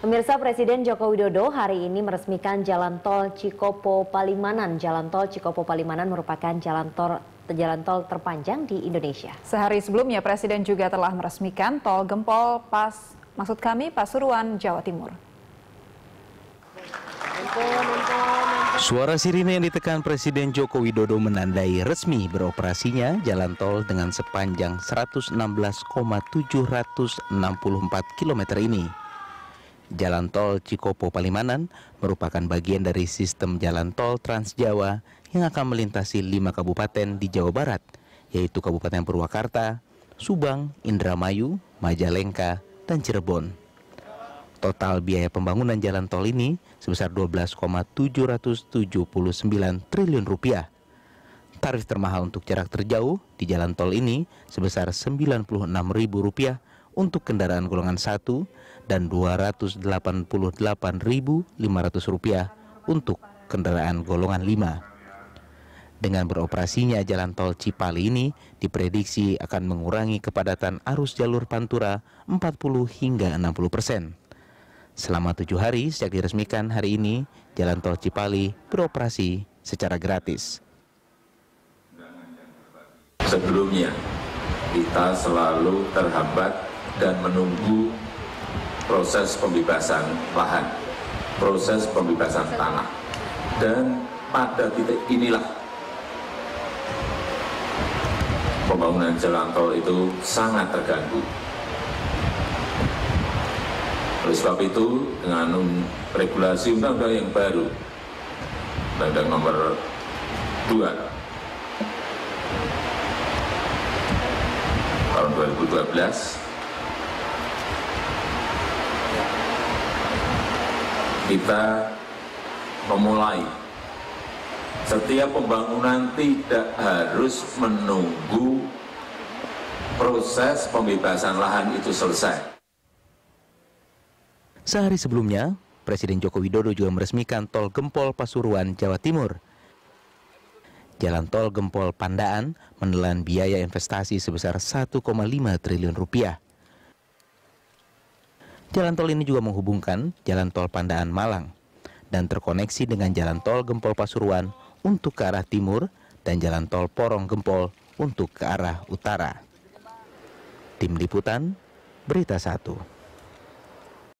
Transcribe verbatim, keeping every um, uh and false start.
Pemirsa, Presiden Joko Widodo hari ini meresmikan Jalan Tol Cikopo Palimanan. Jalan Tol Cikopo Palimanan merupakan jalan tol jalan tol terpanjang di Indonesia. Sehari sebelumnya, Presiden juga telah meresmikan Tol Gempol Pas, maksud kami Pasuruan, Jawa Timur. Suara sirine yang ditekan Presiden Joko Widodo menandai resmi beroperasinya jalan tol dengan sepanjang seratus enam belas koma tujuh enam empat kilometer ini. Jalan tol Cikopo Palimanan merupakan bagian dari sistem jalan tol Trans Jawa yang akan melintasi lima kabupaten di Jawa Barat, yaitu Kabupaten Purwakarta, Subang, Indramayu, Majalengka, dan Cirebon. Total biaya pembangunan jalan tol ini sebesar dua belas koma tujuh tujuh sembilan triliun rupiah. Tarif termahal untuk jarak terjauh di jalan tol ini sebesar sembilan puluh enam ribu rupiah untuk kendaraan golongan satu dan dua ratus delapan puluh delapan ribu lima ratus rupiah untuk kendaraan golongan lima. Dengan beroperasinya jalan tol Cipali ini diprediksi akan mengurangi kepadatan arus jalur Pantura empat puluh hingga enam puluh persen. Selama tujuh hari sejak diresmikan hari ini, jalan tol Cipali beroperasi secara gratis. Sebelumnya kita selalu terhambat dan menunggu proses pembebasan lahan, proses pembebasan tanah. Dan pada titik inilah pembangunan jalan tol itu sangat terganggu. Oleh sebab itu, dengan regulasi undang-undang yang baru, Undang-Undang nomor dua tahun dua ribu dua belas, kita memulai setiap pembangunan tidak harus menunggu proses pembebasan lahan itu selesai. Sehari sebelumnya, Presiden Joko Widodo juga meresmikan Tol Gempol Pasuruan, Jawa Timur. Jalan Tol Gempol Pandaan menelan biaya investasi sebesar satu koma lima triliun rupiah. Jalan tol ini juga menghubungkan Jalan Tol Pandaan Malang dan terkoneksi dengan Jalan Tol Gempol Pasuruan untuk ke arah timur dan Jalan Tol Porong Gempol untuk ke arah utara. Tim Liputan, Berita Satu.